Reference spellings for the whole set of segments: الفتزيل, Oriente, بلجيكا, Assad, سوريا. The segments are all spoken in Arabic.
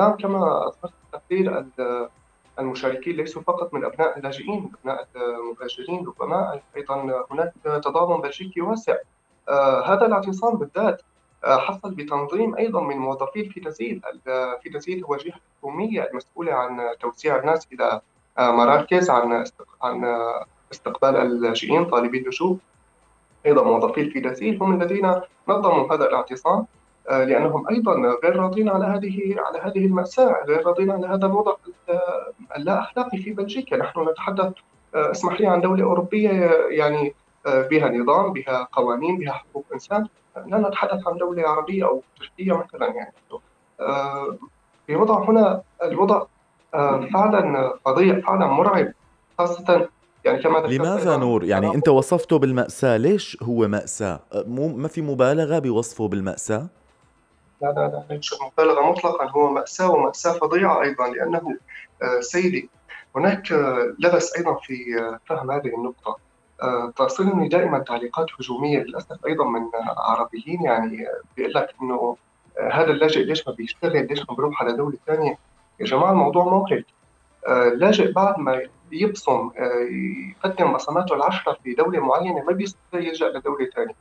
نعم، كما أثرت بالتقرير المشاركين ليسوا فقط من أبناء اللاجئين، أبناء المهاجرين، ربما أيضا هناك تضامن بلجيكي واسع. هذا الاعتصام بالذات حصل بتنظيم أيضا من موظفي الفتزيل. الفتزيل هو جهة حكومية المسؤولة عن توزيع الناس إلى مراكز عن استقبال اللاجئين طالبي اللجوء. أيضا موظفي الفتزيل هم الذين نظموا هذا الاعتصام، لأنهم أيضا غير راضين على هذه المأساة، غير راضين على هذا الوضع اللا أخلاقي في بلجيكا. نحن نتحدث، اسمح لي، عن دولة أوروبية يعني بها نظام، بها قوانين، بها حقوق إنسان. لا نتحدث عن دولة عربية أو تركية مثلا. يعني في وضع هنا الوضع فعلا فظيع، فعلا مرعب، خاصة يعني كما لماذا نور؟ يعني أنت وصفته بالمأساة، ليش هو مأساة؟ ما في مبالغة بوصفه بالمأساة؟ لا، ليس مبالغة مطلقا، هو مأساة ومأساة فظيعة أيضا، لأنه سيدي هناك لبس أيضا في فهم هذه النقطة. تصلني دائما تعليقات هجومية للأسف أيضا من عربيين، يعني بيقول لك إنه هذا اللاجئ ليش ما بيشتغل، ليش ما بيروح على دولة ثانية؟ يا جماعة الموضوع موقف. اللاجئ بعد ما يبصم يقدم بصماته العشرة في دولة معينة ما بيستطيع يلجأ لدولة ثانية.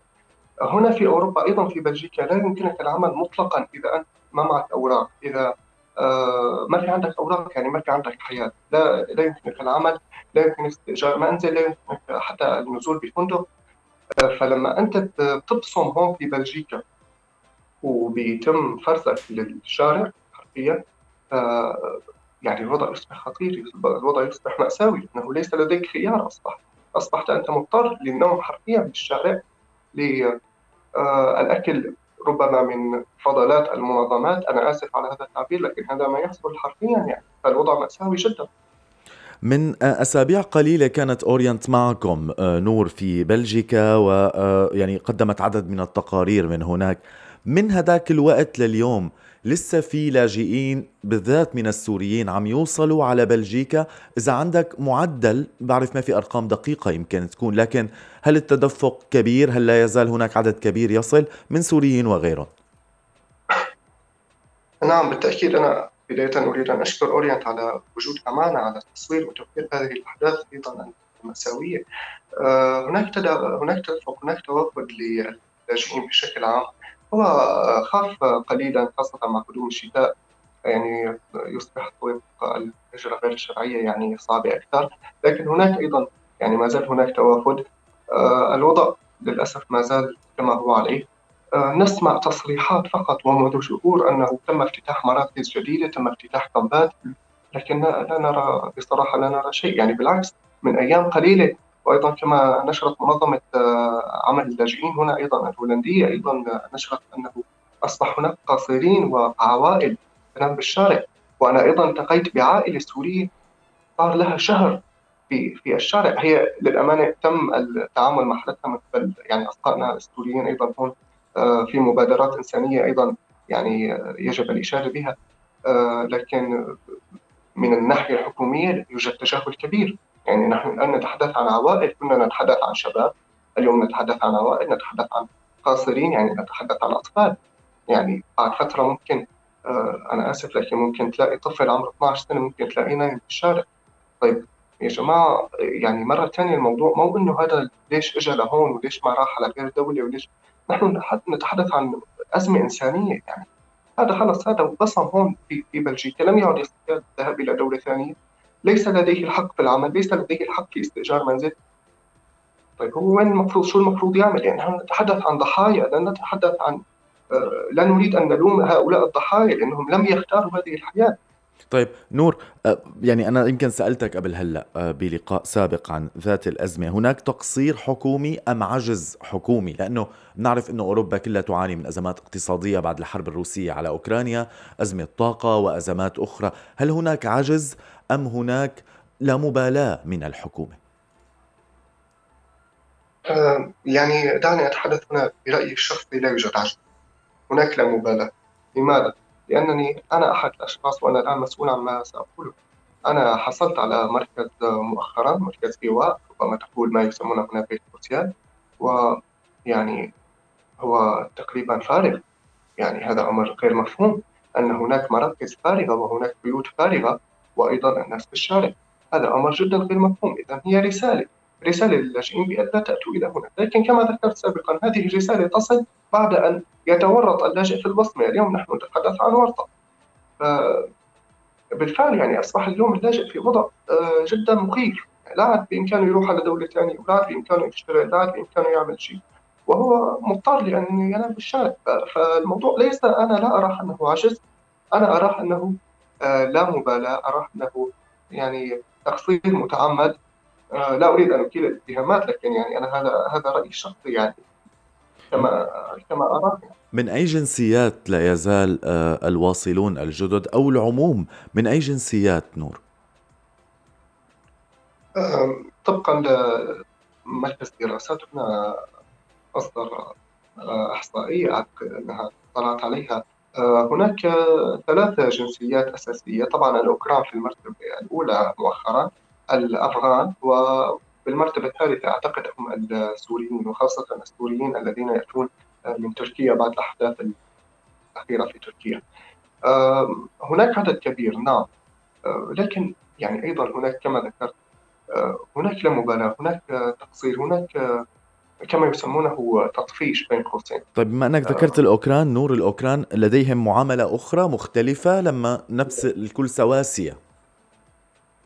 هنا في أوروبا أيضا في بلجيكا لا يمكنك العمل مطلقا إذا أنت ما معك أوراق، إذا ما في عندك أوراق يعني ما في عندك حياة. لا يمكنك العمل، لا يمكنك استئجار منزل، لا يمكنك حتى النزول بفندق. فلما أنت بتبصم هون في بلجيكا وبيتم فرزك للشارع حرفيا، يعني الوضع يصبح خطير، الوضع يصبح مأساوي، لأنه ليس لديك خيار. أصبحت أنت مضطر للنوم حرفيا بالشارع، للأكل ربما من فضلات المنظمات. أنا آسف على هذا التعبير، لكن هذا ما يحصل حرفيا يعني. فالوضع مأساوي جدا. من أسابيع قليلة كانت أورينت معكم نور في بلجيكا، ويعني قدمت عدد من التقارير من هناك. من هداك الوقت لليوم لسه في لاجئين بالذات من السوريين عم يوصلوا على بلجيكا. إذا عندك معدل، بعرف ما في أرقام دقيقة يمكن تكون، لكن هل التدفق كبير؟ هل لا يزال هناك عدد كبير يصل من سوريين وغيرهم؟ نعم بالتأكيد. أنا بداية أريد أن أشكر أورينت على وجودها معنا، على تصوير وتوثيق هذه الأحداث أيضا المأساوية. هناك تدفق، هناك توافد للاجئين بشكل عام. هو خف قليلا خاصة مع قدوم الشتاء، يعني يصبح طرق الهجرة غير الشرعية يعني صعبة أكثر، لكن هناك أيضا يعني ما زال هناك توافد. الوضع للأسف ما زال كما هو عليه. نسمع تصريحات فقط ومنذ شهور أنه تم افتتاح مراكز جديدة، تم افتتاح كامبات، لكن لا نرى بصراحة، لا نرى شيء. يعني بالعكس، من أيام قليلة وأيضا كما نشرت منظمة عمل اللاجئين هنا أيضا الهولندية، أيضا نشرت أنه أصبح هناك قاصرين وعوائل تنام بالشارع. وأنا أيضا التقيت بعائلة سورية صار لها شهر في الشارع. هي للأمانة تم التعامل مع حالتها من قبل يعني أصدقائنا السوريين أيضا هون، في مبادرات إنسانية أيضا يعني يجب الإشارة بها، لكن من الناحية الحكومية يوجد تجاهل كبير. يعني نحن الآن نتحدث عن عوائل، كنا نتحدث عن شباب، اليوم نتحدث عن عوائل، نتحدث عن قاصرين، يعني نتحدث عن أطفال. يعني بعد فترة ممكن، أنا آسف، لكن ممكن تلاقي طفل عمره 12 سنة ممكن تلاقيه نايم في الشارع. طيب يا جماعة، يعني مرة ثانية الموضوع مو إنه هذا ليش إجا لهون وليش ما راح على غير دولة وليش. نحن نتحدث عن أزمة إنسانية. يعني هذا خلص، هذا وبصم هون في بلجيكا، لم يعد يستطيع الذهاب إلى دولة ثانية، ليس لديه الحق في العمل، ليس لديه الحق في استئجار منزل. طيب هو وين المفروض، شو المفروض يعمل؟ يعني نحن نتحدث عن ضحايا، لا نتحدث عن، لا نريد أن نلوم هؤلاء الضحايا لأنهم لم يختاروا هذه الحياة. طيب نور، يعني أنا يمكن سألتك قبل هلأ بلقاء سابق عن ذات الأزمة، هناك تقصير حكومي أم عجز حكومي؟ لأنه نعرف أنه أوروبا كلها تعاني من أزمات اقتصادية بعد الحرب الروسية على أوكرانيا، أزمة طاقة وأزمات أخرى. هل هناك عجز أم هناك لا مبالاة من الحكومة؟ يعني دعني أتحدث هنا برأيي الشخصي، لا يوجد عجز، هناك لا مبالاة. لماذا؟ لأنني أنا أحد الأشخاص وأنا الآن مسؤول عما سأقوله. أنا حصلت على مركز مؤخرا، مركز إيواء، ربما تقول ما يسمونه هنا بيت سوسيال، ويعني هو تقريبا فارغ. يعني هذا أمر غير مفهوم. أن هناك مراكز فارغة وهناك بيوت فارغة وأيضا الناس في الشارع. هذا أمر جدا غير مفهوم. إذا هي رسالة للاجئين بأن لا تأتوا إلى هنا، لكن كما ذكرت سابقا هذه الرسالة تصل بعد أن يتورط اللاجئ في الوصمة. اليوم نحن نتحدث عن ورطة، بالفعل يعني أصبح اليوم اللاجئ في وضع جدا مخيف، لا عاد بإمكانه يروح على دولة ثانية، ولا عاد بإمكانه يشتغل، لا عاد بإمكانه يعمل شيء، وهو مضطر لأن ينام بالشارع. فالموضوع ليس، أنا لا أراه أنه عجز، أنا أراه أنه لا مبالاة، أراه أنه يعني تقصير متعمد. لا أريد أن أكيل الاتهامات، لكن يعني أنا هذا رأيي الشخصي، يعني كما أراه. من أي جنسيات لا يزال الواصلون الجدد أو العموم؟ من أي جنسيات نور؟ طبقا لمركز دراساتنا أصدر إحصائية أعتقد أنها اطلعت عليها، هناك 3 جنسيات أساسية، طبعا الأوكران في المرتبة الأولى مؤخرا، الأفغان، وبالمرتبة الثالثة أعتقد هم السوريين، وخاصة السوريين الذين يأتون من تركيا بعد الأحداث الأخيرة في تركيا. هناك عدد كبير نعم، لكن يعني أيضا هناك كما ذكرت هناك لا مبالاة، هناك تقصير، هناك كما يسمونه تطفيش بين قوسين. طيب بما أنك ذكرت الأوكران نور، الأوكران لديهم معاملة أخرى مختلفة لما نفس الكل سواسية؟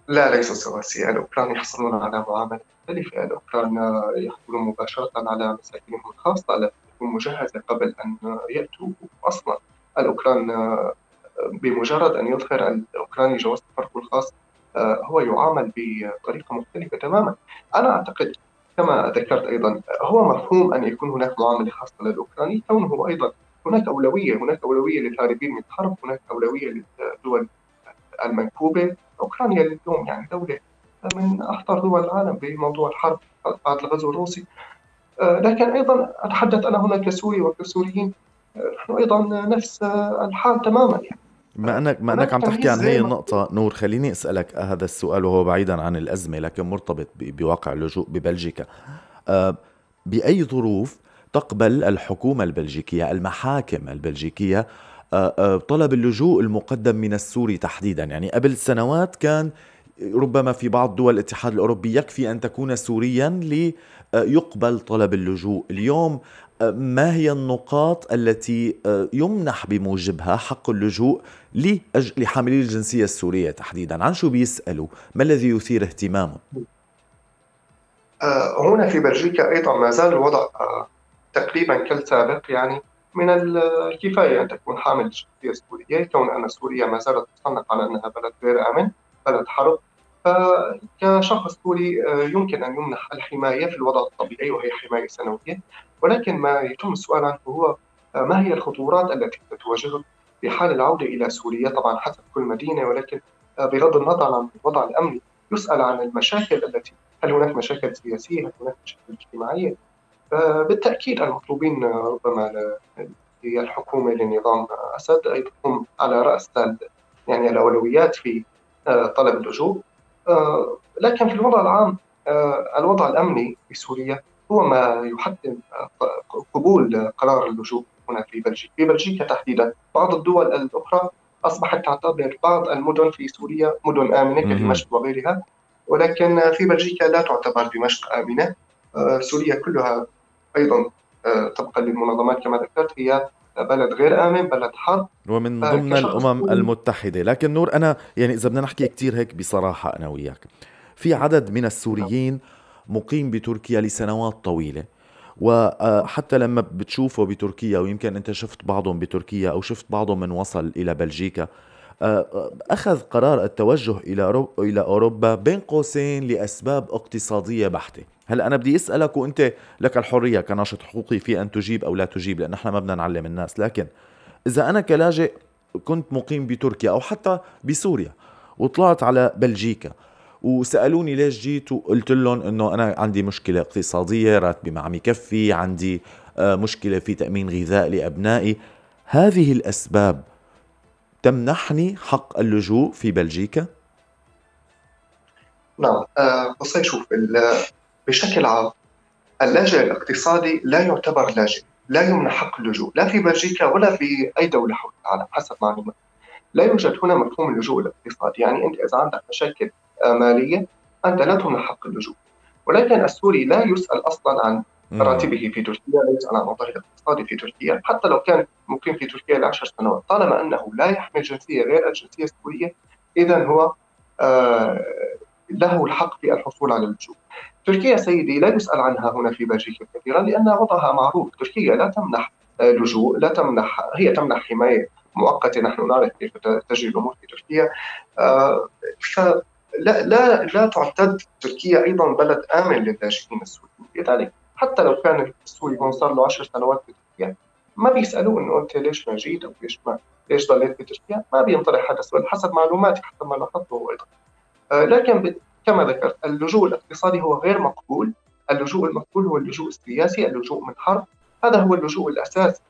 لا ليس سواسية، الأوكران يحصلون على معاملة مختلفة، الأوكران يحصلون مباشرة على مساكنهم الخاصة التي تكون مجهزة قبل أن يأتوا أصلا. الأوكران بمجرد أن يظهر الأوكراني جواز سفره الخاص هو يعامل بطريقة مختلفة تماما. أنا أعتقد كما ذكرت أيضا هو مفهوم أن يكون هناك معاملة خاصة للأوكراني، كونه أيضا هناك أولوية، للهاربين من الحرب، هناك أولوية للدول المنكوبة. أوكرانيا اليوم يعني دولة من أخطر دول العالم بموضوع الحرب بعد الغزو الروسي. لكن أيضا أتحدث أنا هنا كسوري وكسوريين، نحن أيضا نفس الحال تماما. يعني ما أنك عم تحكي عن هي النقطة نور، خليني أسألك هذا السؤال وهو بعيدا عن الأزمة لكن مرتبط بواقع اللجوء ببلجيكا. بأي ظروف تقبل الحكومة البلجيكية، المحاكم البلجيكية، طلب اللجوء المقدم من السوري تحديدا؟ يعني قبل سنوات كان ربما في بعض دول الاتحاد الأوروبي يكفي أن تكون سوريا ليقبل طلب اللجوء. اليوم ما هي النقاط التي يمنح بموجبها حق اللجوء لحاملي الجنسية السورية تحديدا؟ عن شو بيسألوا؟ ما الذي يثير اهتمامهم؟ هنا في بلجيكا أيضا ما زال الوضع تقريبا كالسابق، يعني من الكفاية أن تكون حامل الجنسية السورية، كون أن سوريا ما زالت تصنف على أنها بلد غير آمن، بلد حرب. فكشخص سوري يمكن أن يمنح الحماية في الوضع الطبيعي، وهي حماية سنوية. ولكن ما يتم السؤال عنه هو ما هي الخطورات التي ستواجهه في حال العودة إلى سوريا، طبعا حسب كل مدينة، ولكن بغض النظر عن الوضع الأمني يسأل عن المشاكل التي، هل هناك مشاكل سياسية، هل هناك مشاكل اجتماعية. بالتأكيد المطلوبين ربما للحكومة لنظام أسد أيضا هم على رأس يعني الأولويات في طلب اللجوء. لكن في الوضع العام الوضع الأمني في سوريا هو ما يحتم قبول قرار اللجوء هنا في بلجيكا. في بلجيكا تحديدا بعض الدول الأخرى أصبحت تعتبر بعض المدن في سوريا مدن آمنة كدمشق وغيرها، ولكن في بلجيكا لا تعتبر دمشق آمنة. سوريا كلها أيضا طبقا للمنظمات كما ذكرت هي بلد غير آمن، بلد حرب، ومن ضمن الأمم المتحدة. لكن نور أنا يعني إذا بدنا نحكي كتير هيك بصراحة أنا وياك، في عدد من السوريين مقيم بتركيا لسنوات طويلة، وحتى لما بتشوفه بتركيا، ويمكن أنت شفت بعضهم بتركيا أو شفت بعضهم من وصل إلى بلجيكا، أخذ قرار التوجه إلى أوروبا بين قوسين لأسباب اقتصادية بحتة. هل أنا بدي أسألك وأنت لك الحرية كناشط حقوقي في أن تجيب أو لا تجيب، لأن نحن ما بدنا نعلم الناس، لكن إذا أنا كلاجئ كنت مقيم بتركيا أو حتى بسوريا وطلعت على بلجيكا وسألوني ليش جيت، وقلت لهم أنه أنا عندي مشكلة اقتصادية، راتبي ما عم يكفي، عندي مشكلة في تأمين غذاء لأبنائي، هذه الأسباب تمنحني حق اللجوء في بلجيكا؟ نعم. بصي شوف، بشكل عام اللاجئ الاقتصادي لا يعتبر لاجئ، لا يمنح حق اللجوء لا في بلجيكا ولا في أي دولة حول العالم حسب معلوماتي. لا يوجد هنا مفهوم اللجوء الاقتصادي، يعني أنت إذا عندك مشاكل مالية أنت لا تمنح حق اللجوء، ولكن السوري لا يسأل أصلا عن راتبه في تركيا، لا يسأل عن وضعه الاقتصادي في تركيا، حتى لو كان مقيم في تركيا ل10 سنوات، طالما أنه لا يحمل جنسية غير الجنسية السورية إذا هو له الحق في الحصول على اللجوء. تركيا سيدي لا يسأل عنها هنا في بلجيكا كثيرا لأن وضعها معروف، تركيا لا تمنح لجوء، لا تمنح، هي تمنح حماية مؤقتة، نحن نعرف كيف تجري الأمور في تركيا، فلا لا لا تعتد تركيا أيضا بلد آمن لللاجئين السوريين، لذلك حتى لو كان السوري هون صار له 10 سنوات في تركيا ما بيسألوه إنه أنت ليش ما جيت أو ليش ضليت في تركيا، ما بينطرح هذا السؤال حسب معلوماتي حسب ما لاحظته أيضا. لكن كما ذكرت اللجوء الاقتصادي هو غير مقبول، اللجوء المقبول هو اللجوء السياسي، اللجوء من حرب، هذا هو اللجوء الأساسي